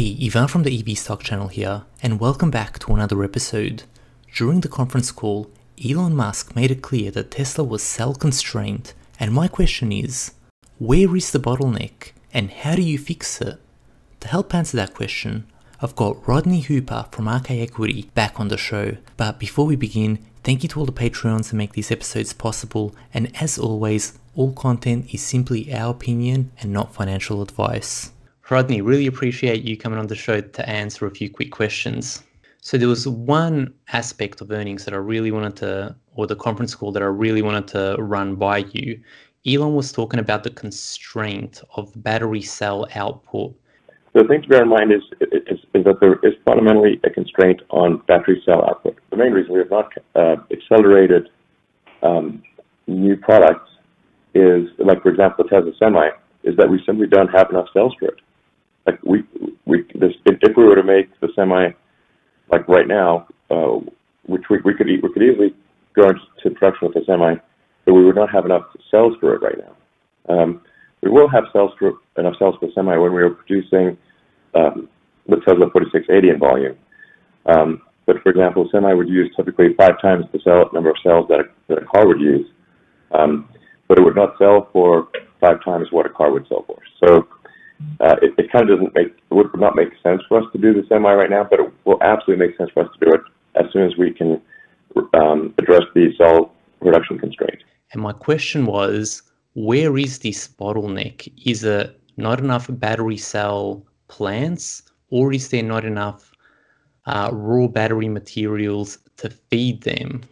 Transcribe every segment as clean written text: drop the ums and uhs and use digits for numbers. Hey, Ivan from the EV Stock Channel here, and welcome back to another episode. During the conference call, Elon Musk made it clear that Tesla was cell-constrained, and my question is, where is the bottleneck, and how do you fix it? To help answer that question, I've got Rodney Hooper from RK Equity back on the show, but before we begin, thank you to all the Patreons that make these episodes possible, and as always, all content is simply our opinion and not financial advice. Rodney, really appreciate you coming on the show to answer a few quick questions. So there was one aspect of earnings that I really wanted to, or the conference call that I really wanted to run by you. Elon was talking about the constraint of battery cell output. The thing to bear in mind is that there is fundamentally a constraint on battery cell output. The main reason we have not accelerated new products is, like for example, the Tesla Semi, is that we simply don't have enough cells for it. Like if we were to make the Semi, like right now, which we could easily go into production with the Semi, but we would not have enough cells for it right now. We will have enough cells for the Semi when we are producing the Tesla 4680 in volume. But for example, the Semi would use typically 5 times the number of cells that a car would use, but it would not sell for 5 times what a car would sell for. So. It kind of doesn't make, it would not make sense for us to do the Semi right now, but it will absolutely make sense for us to do it as soon as we can address the cell production constraint. And my question was, where is this bottleneck? Is it not enough battery cell plants, or is there not enough raw battery materials to feed them?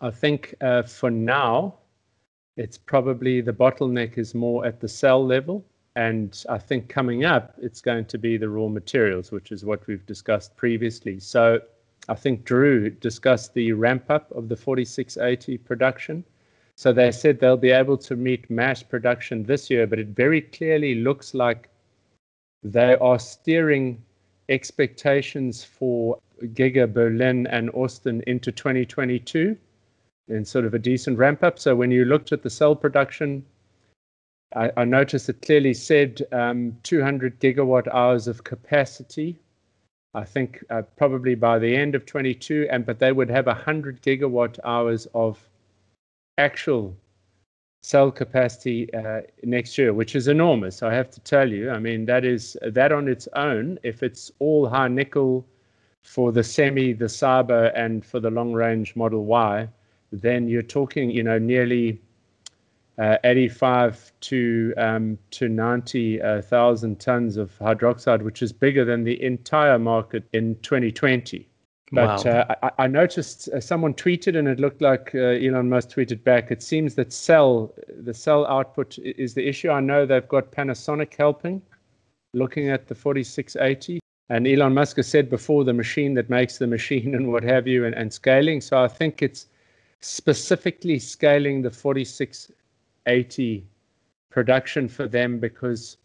I think for now, it's probably the bottleneck is more at the cell level. And I think coming up, it's going to be the raw materials, which is what we've discussed previously. So I think Drew discussed the ramp up of the 4680 production. So they said they'll be able to meet mass production this year, but it very clearly looks like they are steering expectations for Giga Berlin and Austin into 2022 in sort of a decent ramp up. So when you looked at the cell production, I noticed it clearly said 200 gigawatt hours of capacity, I think probably by the end of 22, but they would have 100 gigawatt hours of actual cell capacity next year, which is enormous, I have to tell you. I mean, that on its own, if it's all high nickel for the Semi, the Cyber, and for the long-range Model Y, then you're talking, you know, nearly 85 to 90,000 tons of hydroxide, which is bigger than the entire market in 2020. But wow. I noticed someone tweeted, and it looked like Elon Musk tweeted back, it seems that the cell output is the issue. I know they've got Panasonic helping, looking at the 4680. And Elon Musk has said before, the machine that makes the machine and what have you, and scaling. So I think it's specifically scaling the 4680 production for them, because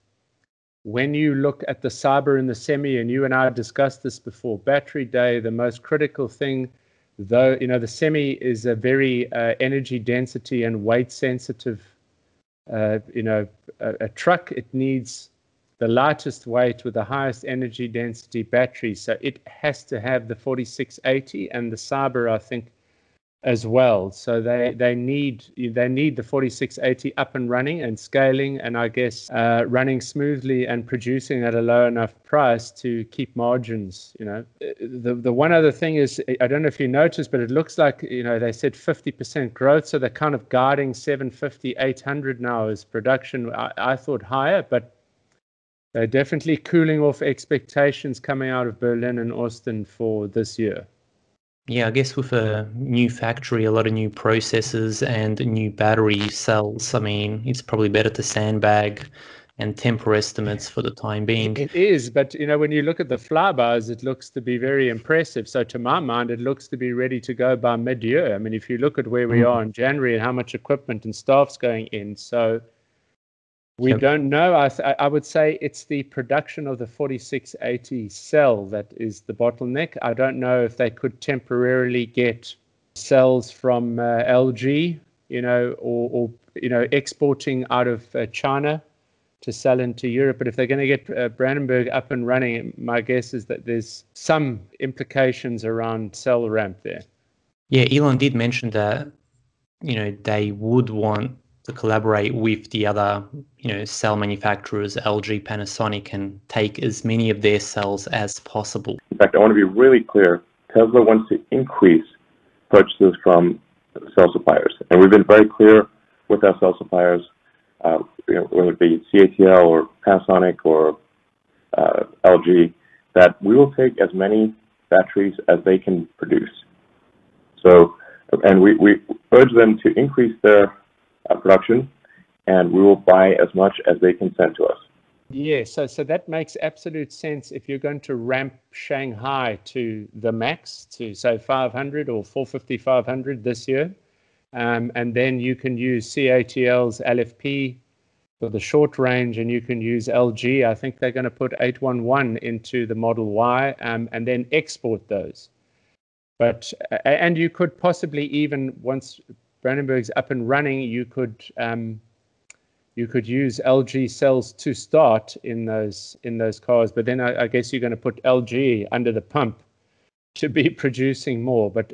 when you look at the Cyber and the Semi, and you and I discussed this before battery day, the most critical thing, though, you know, the Semi is a very energy density and weight sensitive, you know, a truck. It needs the lightest weight with the highest energy density battery, so it has to have the 4680, and the Cyber, I think, as well. So they need the 4680 up and running and scaling, and I guess running smoothly and producing at a low enough price to keep margins. You know, the one other thing is, I don't know if you noticed, but it looks like, you know, they said 50% growth, so they're kind of guiding 750, 800 now as production. I thought higher, but they're definitely cooling off expectations coming out of Berlin and Austin for this year. Yeah, I guess with a new factory, a lot of new processes and new battery cells, I mean, it's probably better to sandbag and temper estimates for the time being. It is, but, you know, when you look at the flybys, it looks to be very impressive. So to my mind, it looks to be ready to go by mid-year. I mean, if you look at where we are in January and how much equipment and staff's going in, so we don't know. I would say it's the production of the 4680 cell that is the bottleneck. I don't know if they could temporarily get cells from LG, you know, or exporting out of China to sell into Europe. But if they're going to get Brandenburg up and running, my guess is that there's some implications around cell ramp there. Yeah, Elon did mention that, you know, they would want to collaborate with the other, you know, cell manufacturers, LG, Panasonic, and take as many of their cells as possible. In fact, I want to be really clear. Tesla wants to increase purchases from cell suppliers. And we've been very clear with our cell suppliers, you know, whether it be CATL or Panasonic or LG, that we will take as many batteries as they can produce. So, and we urge them to increase their production, and we will buy as much as they can send to us. Yeah, so that makes absolute sense if you're going to ramp Shanghai to the max, to say 500 or 450, 500 this year. And then you can use CATL's LFP for the short range, and you can use LG. I think they're going to put 811 into the Model Y and then export those. But and you could possibly even, once Brandenburg's up and running, you could use LG cells to start in those cars. But then I guess you're going to put LG under the pump to be producing more. But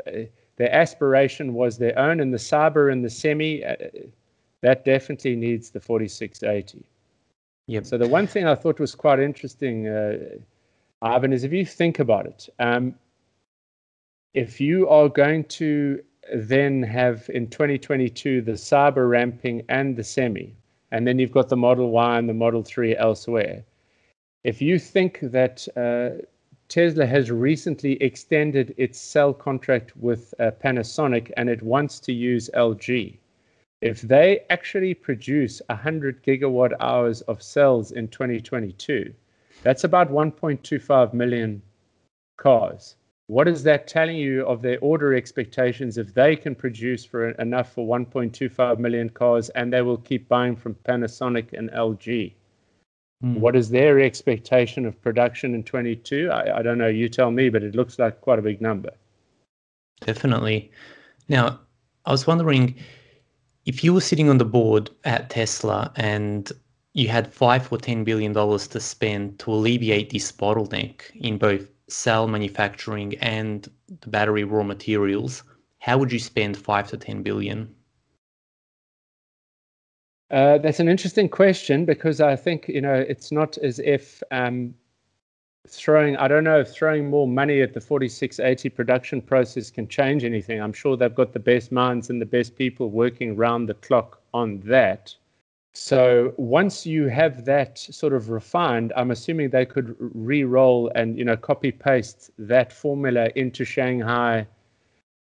their aspiration was their own, and the Cyber and the Semi, that definitely needs the 4680. Yep. So the one thing I thought was quite interesting, Ivan, is if you think about it, if you are going to then have in 2022 the Cyber ramping and the Semi, and then you've got the Model Y and the Model 3 elsewhere, if you think that Tesla has recently extended its cell contract with Panasonic, and it wants to use LG. If they actually produce 100 gigawatt hours of cells in 2022, that's about 1.25 million cars. What is that telling you of their order expectations? If they can produce for enough for 1.25 million cars, and they will keep buying from Panasonic and LG, what is their expectation of production in 22? I don't know, you tell me, but it looks like quite a big number. Definitely. Now, I was wondering, if you were sitting on the board at Tesla and you had $5 or $10 billion to spend to alleviate this bottleneck in both cell manufacturing and the battery raw materials, how would you spend $5 to $10 billion? That's an interesting question, because I think, you know, it's not as if throwing more money at the 4680 production process can change anything. I'm sure they've got the best minds and the best people working round the clock on that. So once you have that sort of refined, I'm assuming they could re-roll and, you know, copy paste that formula into Shanghai,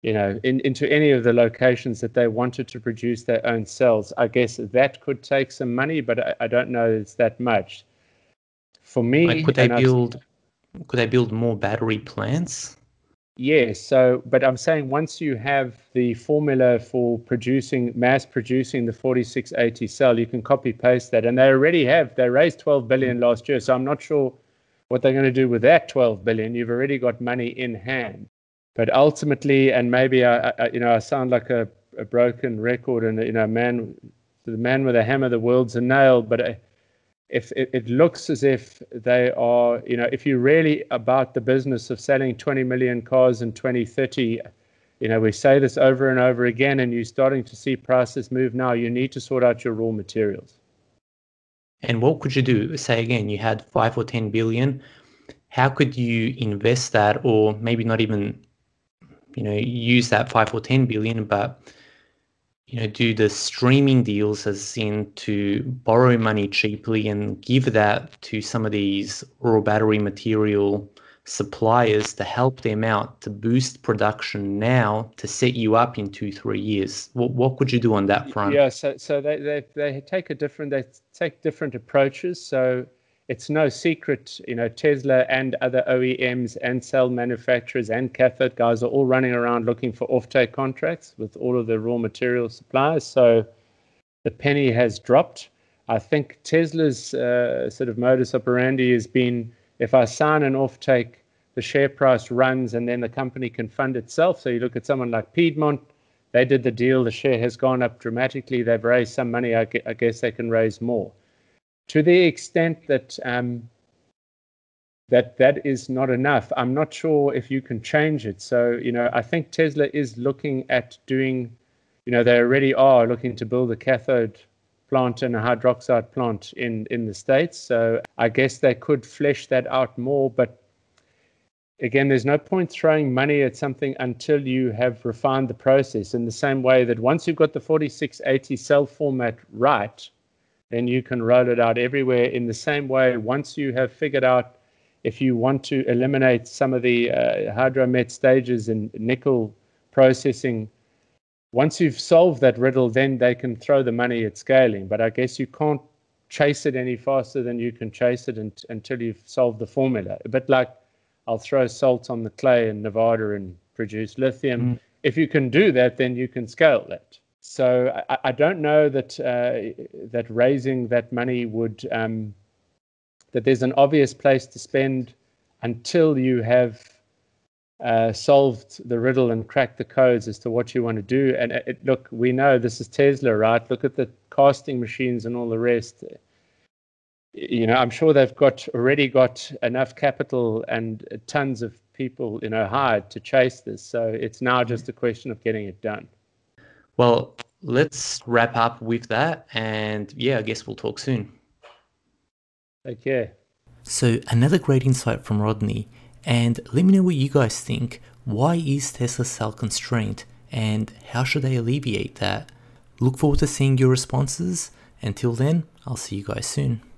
you know, into any of the locations that they wanted to produce their own cells. I guess that could take some money, but I don't know it's that much. For me, like, could they build more battery plants? Yeah, so, but I'm saying once you have the formula for producing, mass producing the 4680 cell, you can copy paste that. And they already have, they raised $12 billion last year. So I'm not sure what they're going to do with that $12 billion. You've already got money in hand. But ultimately, and maybe I sound like a broken record, and, you know, the man with a hammer, the world's a nail. But if it looks as if they are, you know, if you're really about the business of selling 20 million cars in 2030, you know, we say this over and over again, and you're starting to see prices move now. You need to sort out your raw materials. And what could you do? Say again, you had $5 or $10 billion. How could you invest that, or maybe not even, you know, use that $5 or $10 billion, but, you know, do the streaming deals, as in to borrow money cheaply and give that to some of these raw battery material suppliers to help them out, to boost production now, to set you up in 2-3 years. What could you do on that front? Yeah, so they take different approaches. So it's no secret, you know, Tesla and other OEMs and cell manufacturers and cathode guys are all running around looking for offtake contracts with all of the raw material suppliers. So the penny has dropped. I think Tesla's sort of modus operandi has been, if I sign an offtake, the share price runs and then the company can fund itself. So you look at someone like Piedmont, they did the deal, the share has gone up dramatically, they've raised some money, I guess they can raise more. to the extent that that is not enough, I'm not sure if you can change it. So, you know, I think Tesla is looking at doing, you know, they already are looking to build a cathode plant and a hydroxide plant in the States. So I guess they could flesh that out more. But again, there's no point throwing money at something until you have refined the process, in the same way that once you've got the 4680 cell format right, then you can roll it out everywhere. In the same way, once you have figured out if you want to eliminate some of the hydromet stages in nickel processing, once you've solved that riddle, then they can throw the money at scaling. But I guess you can't chase it any faster than you can chase it until you've solved the formula. A bit like I'll throw salt on the clay in Nevada and produce lithium. Mm. If you can do that, then you can scale that. So I don't know that that raising that money would... that there's an obvious place to spend until you have solved the riddle and cracked the codes as to what you want to do. And look, we know this is Tesla, right? Look at the casting machines and all the rest. You know, I'm sure they've already got enough capital and tons of people, you know, hired to chase this. So it's now just a question of getting it done. Well, let's wrap up with that. And yeah, I guess we'll talk soon. Okay. So another great insight from Rodney, and let me know what you guys think. Why is Tesla cell-constrained, and how should they alleviate that? Look forward to seeing your responses. Until then, I'll see you guys soon.